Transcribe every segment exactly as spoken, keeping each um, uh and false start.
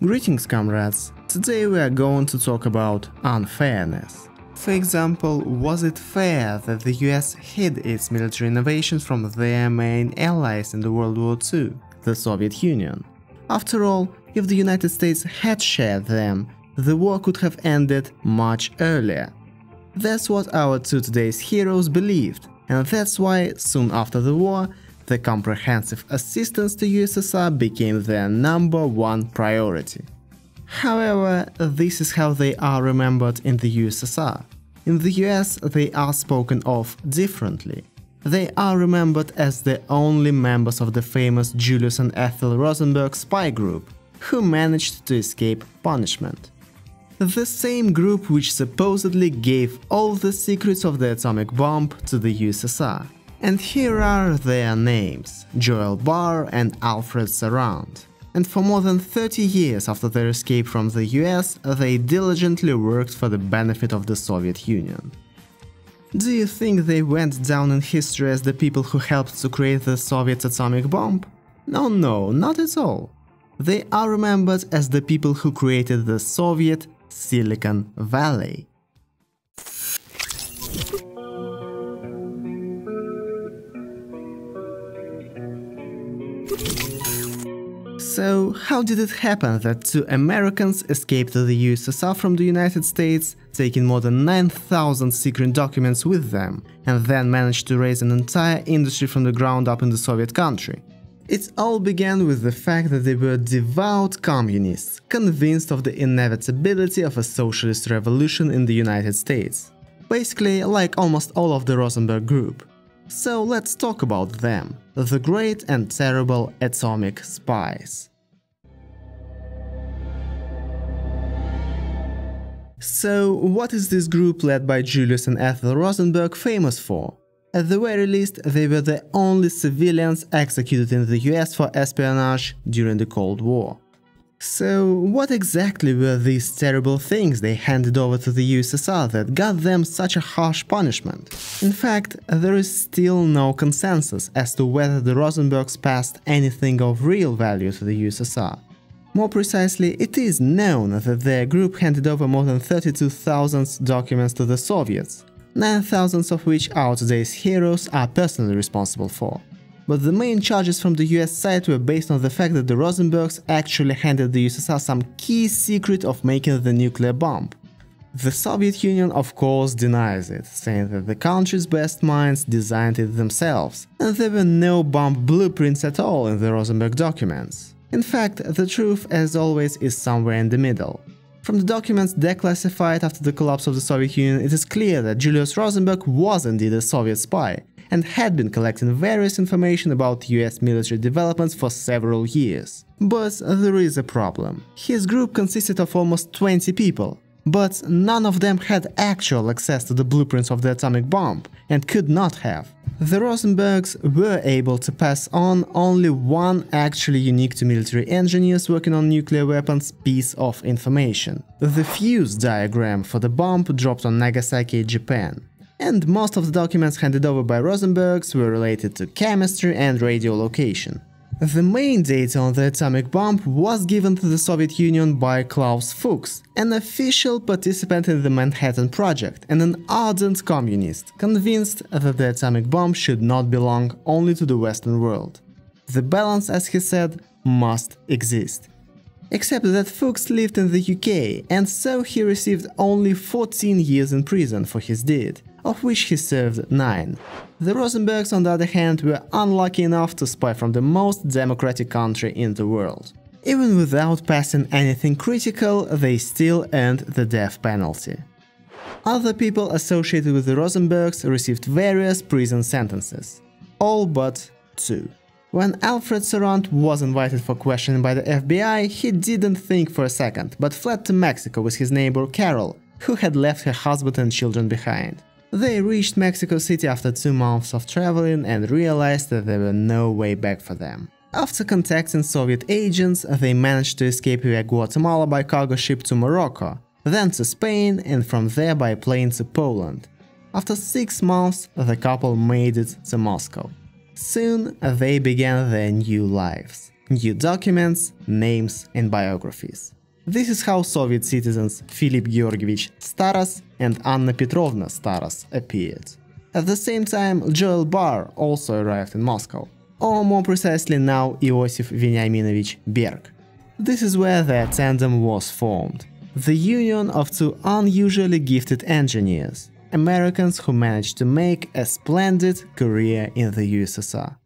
Greetings, comrades! Today we are going to talk about unfairness. For example, was it fair that the U S hid its military innovations from their main allies in the World War Two, the Soviet Union? After all, if the United States had shared them, the war could have ended much earlier. That's what our two today's heroes believed, and that's why, soon after the war, the comprehensive assistance to U S S R became their number one priority. However, this is how they are remembered in the U S S R. In the U S, they are spoken of differently. They are remembered as the only members of the famous Julius and Ethel Rosenberg spy group, who managed to escape punishment. The same group which supposedly gave all the secrets of the atomic bomb to the U S S R. And here are their names – Joel Barr and Alfred Sarant. And for more than thirty years after their escape from the U S, they diligently worked for the benefit of the Soviet Union. Do you think they went down in history as the people who helped to create the Soviet atomic bomb? No, no, not at all. They are remembered as the people who created the Soviet Silicon Valley. So, how did it happen that two Americans escaped to the U S S R from the United States, taking more than nine thousand secret documents with them, and then managed to raise an entire industry from the ground up in the Soviet country? It all began with the fact that they were devout communists, convinced of the inevitability of a socialist revolution in the United States. Basically, like almost all of the Rosenberg group. So let's talk about them, the great and terrible atomic spies. So what is this group led by Julius and Ethel Rosenberg famous for? At the very least, they were the only civilians executed in the U S for espionage during the Cold War. So what exactly were these terrible things they handed over to the U S S R that got them such a harsh punishment? In fact, there is still no consensus as to whether the Rosenbergs passed anything of real value to the U S S R. More precisely, it is known that their group handed over more than thirty-two thousand documents to the Soviets, nine thousand of which our today's heroes are personally responsible for. But the main charges from the U S side were based on the fact that the Rosenbergs actually handed the U S S R some key secret of making the nuclear bomb. The Soviet Union, of course, denies it, saying that the country's best minds designed it themselves, and there were no bomb blueprints at all in the Rosenberg documents. In fact, the truth, as always, is somewhere in the middle. From the documents declassified after the collapse of the Soviet Union, it is clear that Julius Rosenberg was indeed a Soviet spy, and had been collecting various information about U S military developments for several years. But there is a problem. His group consisted of almost twenty people, but none of them had actual access to the blueprints of the atomic bomb, and could not have. The Rosenbergs were able to pass on only one actually unique to military engineers working on nuclear weapons piece of information – the fuse diagram for the bomb dropped on Nagasaki, Japan. And most of the documents handed over by Rosenbergs were related to chemistry and radiolocation. The main data on the atomic bomb was given to the Soviet Union by Klaus Fuchs, an official participant in the Manhattan Project and an ardent communist, convinced that the atomic bomb should not belong only to the Western world. The balance, as he said, must exist. Except that Fuchs lived in the U K, and so he received only fourteen years in prison for his deed, of which he served nine. The Rosenbergs, on the other hand, were unlucky enough to spy from the most democratic country in the world. Even without passing anything critical, they still earned the death penalty. Other people associated with the Rosenbergs received various prison sentences. All but two. When Alfred Sarant was invited for questioning by the F B I, he didn't think for a second, but fled to Mexico with his neighbor Carol, who had left her husband and children behind. They reached Mexico City after two months of traveling and realized that there was no way back for them. After contacting Soviet agents, they managed to escape via Guatemala by cargo ship to Morocco, then to Spain, and from there by plane to Poland. After six months, the couple made it to Moscow. Soon they began their new lives. new documents, names and biographies. This is how Soviet citizens Philip Georgievich Staros and Anna Petrovna Staros appeared. At the same time, Joel Barr also arrived in Moscow, or more precisely now Joseph Veniaminovich Berg. This is where their tandem was formed, the union of two unusually gifted engineers, Americans who managed to make a splendid career in the U S S R.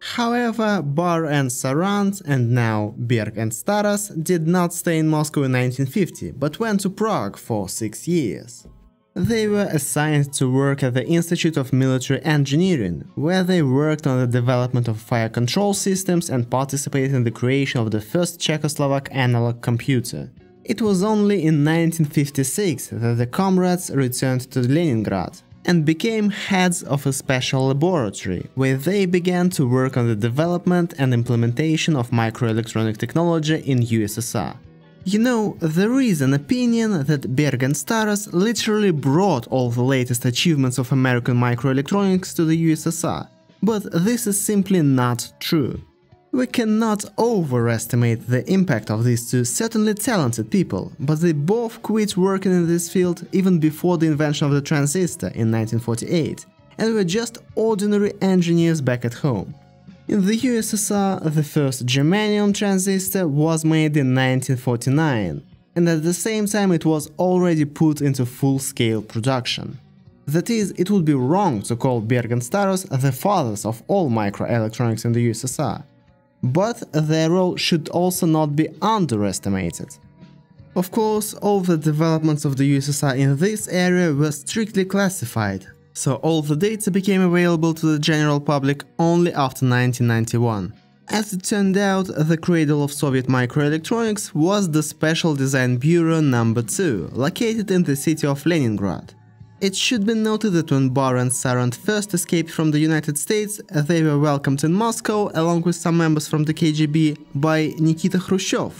However, Barr and Sarant, and now Berg and Staros, did not stay in Moscow in nineteen fifty, but went to Prague for six years. They were assigned to work at the Institute of Military Engineering, where they worked on the development of fire control systems and participated in the creation of the first Czechoslovak analog computer. It was only in nineteen fifty-six that the comrades returned to Leningrad and became heads of a special laboratory, where they began to work on the development and implementation of microelectronic technology in U S S R. You know, there is an opinion that Berg and Staros literally brought all the latest achievements of American microelectronics to the U S S R, but this is simply not true. We cannot overestimate the impact of these two certainly talented people, but they both quit working in this field even before the invention of the transistor in nineteen forty-eight, and were just ordinary engineers back at home. In the U S S R, the first germanium transistor was made in nineteen forty-nine, and at the same time it was already put into full-scale production. That is, it would be wrong to call Berg and Staros the fathers of all microelectronics in the U S S R. But their role should also not be underestimated. Of course, all the developments of the U S S R in this area were strictly classified, so all the data became available to the general public only after nineteen ninety-one. As it turned out, the cradle of Soviet microelectronics was the Special Design Bureau number two, located in the city of Leningrad. It should be noted that when Barr and Sarant first escaped from the United States, they were welcomed in Moscow, along with some members from the K G B, by Nikita Khrushchev,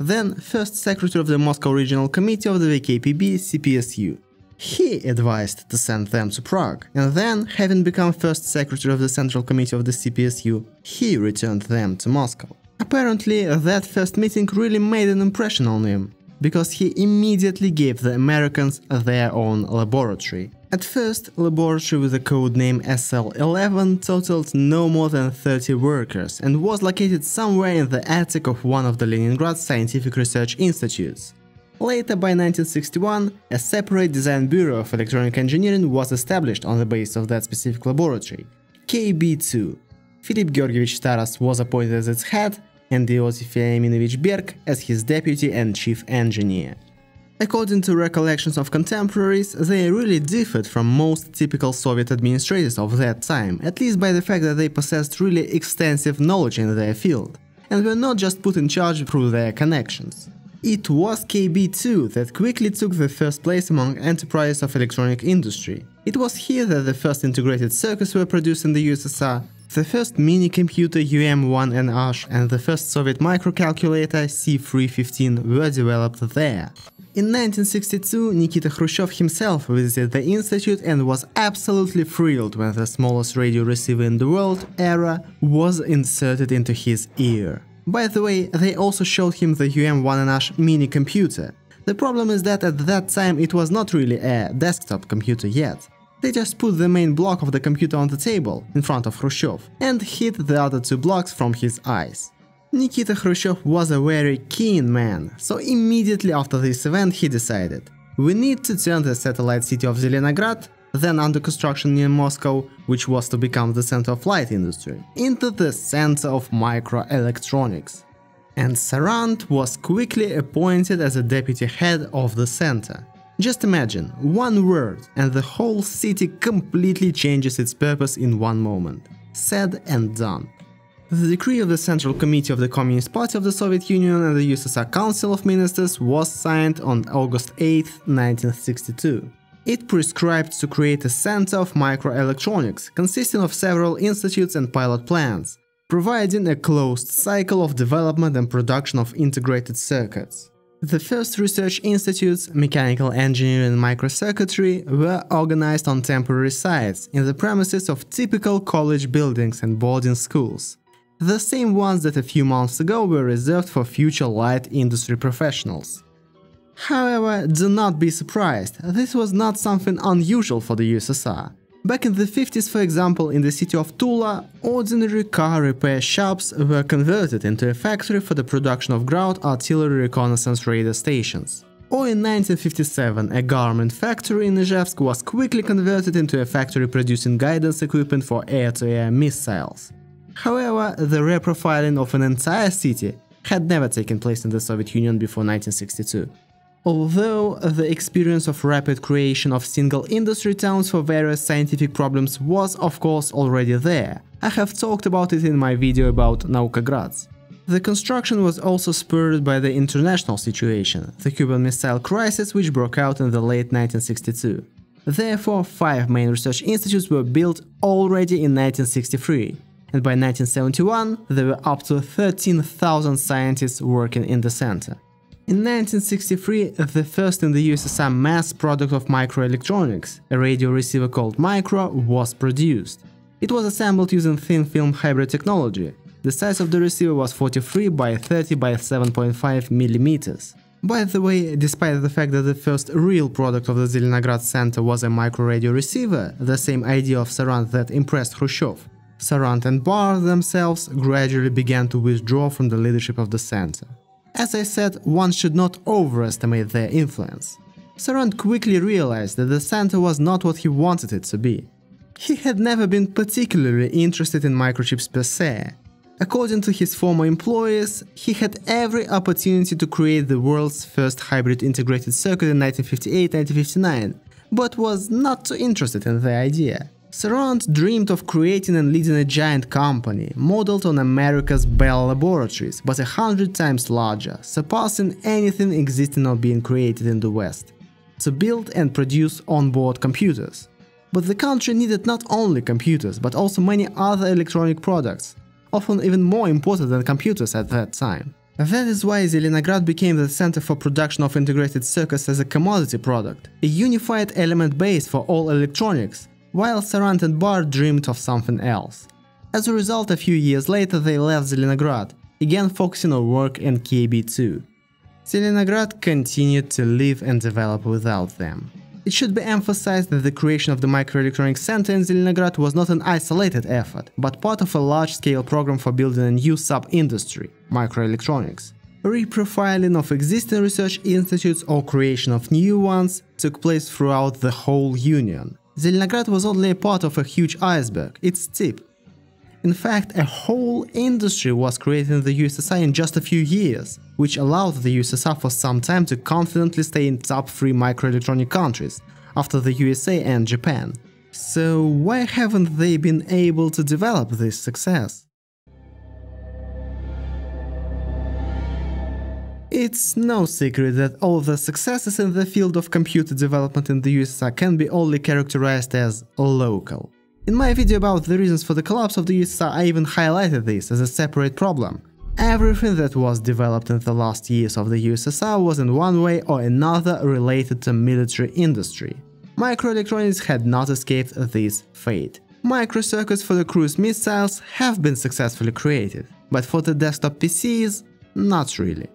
then first secretary of the Moscow Regional Committee of the V K P B C P S U. He advised to send them to Prague, and then, having become first secretary of the Central Committee of the C P S U, he returned them to Moscow. Apparently, that first meeting really made an impression on him, because he immediately gave the Americans their own laboratory. At first, laboratory with the code name S L eleven totaled no more than thirty workers and was located somewhere in the attic of one of the Leningrad scientific research institutes. Later, by nineteen sixty-one, a separate design bureau of electronic engineering was established on the basis of that specific laboratory – K B two. Philip Georgievich Staros was appointed as its head, and Joseph Veniaminovich Berg as his deputy and chief engineer. According to recollections of contemporaries, they really differed from most typical Soviet administrators of that time, at least by the fact that they possessed really extensive knowledge in their field, and were not just put in charge through their connections. It was K B two that quickly took the first place among enterprises of electronic industry. It was here that the first integrated circuits were produced in the U S S R, the first mini-computer U M one N A S H and the first Soviet microcalculator C three fifteen were developed there. In nineteen sixty-two, Nikita Khrushchev himself visited the institute and was absolutely thrilled when the smallest radio receiver in the world, E R A, was inserted into his ear. By the way, they also showed him the U M one N A S H mini-computer. The problem is that at that time it was not really a desktop computer yet. They just put the main block of the computer on the table, in front of Khrushchev, and hid the other two blocks from his eyes. Nikita Khrushchev was a very keen man, so immediately after this event he decided, we need to turn the satellite city of Zelenograd, then under construction near Moscow, which was to become the center of light industry, into the center of microelectronics. And Sarant was quickly appointed as a deputy head of the center. Just imagine, one word and the whole city completely changes its purpose in one moment. Said and done. The decree of the Central Committee of the Communist Party of the Soviet Union and the U S S R Council of Ministers was signed on August eighth, nineteen sixty-two. It prescribed to create a center of microelectronics consisting of several institutes and pilot plants, providing a closed cycle of development and production of integrated circuits. The first research institutes, mechanical engineering and microcircuitry, were organized on temporary sites in the premises of typical college buildings and boarding schools, the same ones that a few months ago were reserved for future light industry professionals. However, do not be surprised, this was not something unusual for the U S S R. Back in the fifties, for example, in the city of Tula, ordinary car repair shops were converted into a factory for the production of ground artillery reconnaissance radar stations. Or in nineteen fifty-seven, a garment factory in Izhevsk was quickly converted into a factory producing guidance equipment for air-to-air missiles. However, the reprofiling of an entire city had never taken place in the Soviet Union before nineteen sixty-two. Although the experience of rapid creation of single industry towns for various scientific problems was, of course, already there, I have talked about it in my video about Naukograds. The construction was also spurred by the international situation, the Cuban Missile Crisis, which broke out in the late nineteen sixty-two. Therefore, five main research institutes were built already in nineteen sixty-three, and by nineteen seventy-one there were up to thirteen thousand scientists working in the center. In nineteen sixty-three, the first in the U S S R mass product of microelectronics, a radio receiver called Micro, was produced. It was assembled using thin film hybrid technology. The size of the receiver was forty-three by thirty by seven point five millimeters. By the way, despite the fact that the first real product of the Zelenograd Center was a micro radio receiver, the same idea of Sarant that impressed Khrushchev, Sarant and Barr themselves gradually began to withdraw from the leadership of the center. As I said, one should not overestimate their influence. Sarant quickly realized that the center was not what he wanted it to be. He had never been particularly interested in microchips per se. According to his former employees, he had every opportunity to create the world's first hybrid integrated circuit in nineteen fifty-eight to nineteen fifty-nine, but was not too interested in the idea. Sarant dreamed of creating and leading a giant company, modeled on America's Bell Laboratories, but a hundred times larger, surpassing anything existing or being created in the West, to build and produce onboard computers. But the country needed not only computers, but also many other electronic products, often even more important than computers at that time. That is why Zelenograd became the center for production of integrated circuits as a commodity product, a unified element base for all electronics, while Sarant and Barr dreamed of something else. As a result, a few years later they left Zelenograd, again focusing on work in K B two. Zelenograd continued to live and develop without them. It should be emphasized that the creation of the Microelectronics Center in Zelenograd was not an isolated effort, but part of a large-scale program for building a new sub-industry – microelectronics. Reprofiling of existing research institutes or creation of new ones took place throughout the whole Union. Zelenograd was only a part of a huge iceberg, its tip. In fact, a whole industry was created in the U S S R in just a few years, which allowed the U S S R for some time to confidently stay in top three microelectronic countries, after the U S A and Japan. So why haven't they been able to develop this success? It's no secret that all the successes in the field of computer development in the U S S R can be only characterized as local. In my video about the reasons for the collapse of the U S S R, I even highlighted this as a separate problem. Everything that was developed in the last years of the U S S R was in one way or another related to military industry. Microelectronics had not escaped this fate. Microcircuits for the cruise missiles have been successfully created, but for the desktop P Cs, not really.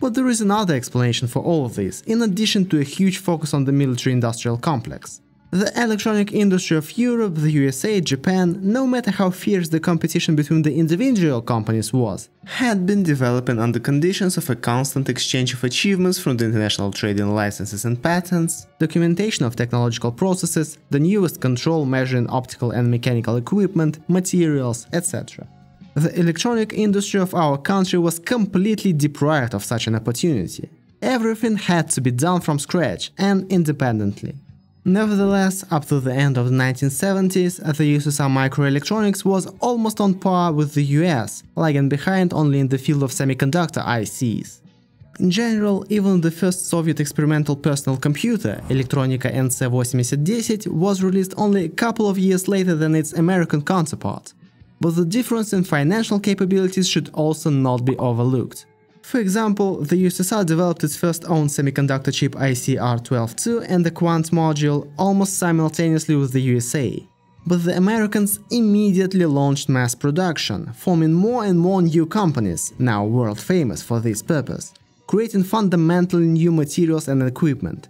But there is another explanation for all of this, in addition to a huge focus on the military-industrial complex. The electronic industry of Europe, the U S A, Japan, no matter how fierce the competition between the individual companies was, had been developing under conditions of a constant exchange of achievements from the international trade in licenses and patents, documentation of technological processes, the newest control measuring optical and mechanical equipment, materials, et cetera. The electronic industry of our country was completely deprived of such an opportunity. Everything had to be done from scratch and independently. Nevertheless, up to the end of the nineteen seventies, the U S S R microelectronics was almost on par with the U S, lagging behind only in the field of semiconductor I Cs. In general, even the first Soviet experimental personal computer, Elektronika N C eighty ten, was released only a couple of years later than its American counterpart. But the difference in financial capabilities should also not be overlooked. For example, the U S S R developed its first own semiconductor chip I C R one two two and the Quant module almost simultaneously with the U S A. But the Americans immediately launched mass production, forming more and more new companies, now world famous for this purpose, creating fundamentally new materials and equipment.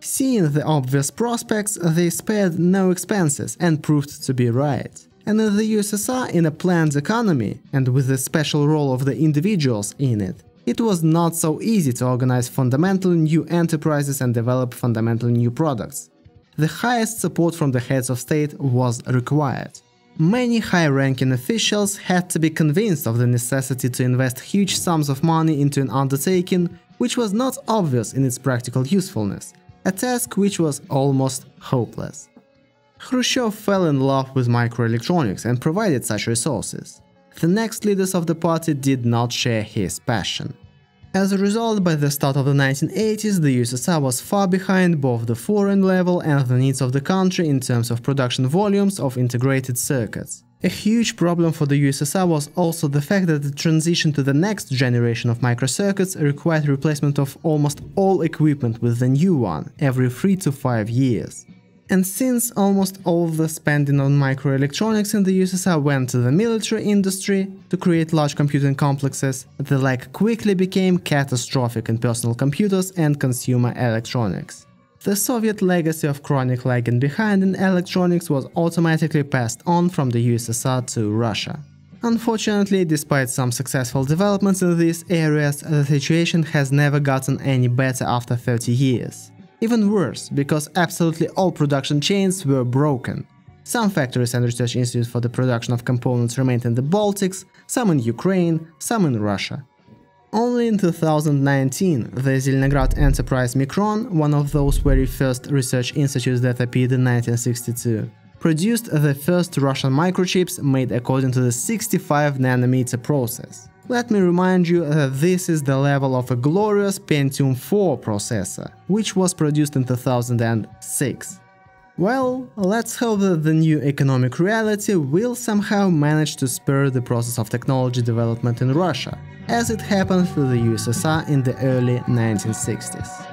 Seeing the obvious prospects, they spared no expenses and proved to be right. And in the U S S R, in a planned economy, and with the special role of the individuals in it, it was not so easy to organize fundamentally new enterprises and develop fundamentally new products. The highest support from the heads of state was required. Many high-ranking officials had to be convinced of the necessity to invest huge sums of money into an undertaking which was not obvious in its practical usefulness, a task which was almost hopeless. Khrushchev fell in love with microelectronics and provided such resources. The next leaders of the party did not share his passion. As a result, by the start of the nineteen eighties, the U S S R was far behind both the foreign level and the needs of the country in terms of production volumes of integrated circuits. A huge problem for the U S S R was also the fact that the transition to the next generation of microcircuits required replacement of almost all equipment with the new one every three to five years. And since almost all the spending on microelectronics in the U S S R went to the military industry to create large computing complexes, the lack quickly became catastrophic in personal computers and consumer electronics. The Soviet legacy of chronic lagging behind in electronics was automatically passed on from the U S S R to Russia. Unfortunately, despite some successful developments in these areas, the situation has never gotten any better after thirty years. Even worse, because absolutely all production chains were broken. Some factories and research institutes for the production of components remained in the Baltics, some in Ukraine, some in Russia. Only in two thousand nineteen, the Zelenograd enterprise Mikron, one of those very first research institutes that appeared in nineteen sixty-two, produced the first Russian microchips made according to the sixty-five nanometer process. Let me remind you that this is the level of a glorious Pentium four processor, which was produced in two thousand six. Well, let's hope that the new economic reality will somehow manage to spur the process of technology development in Russia, as it happened through the U S S R in the early nineteen sixties.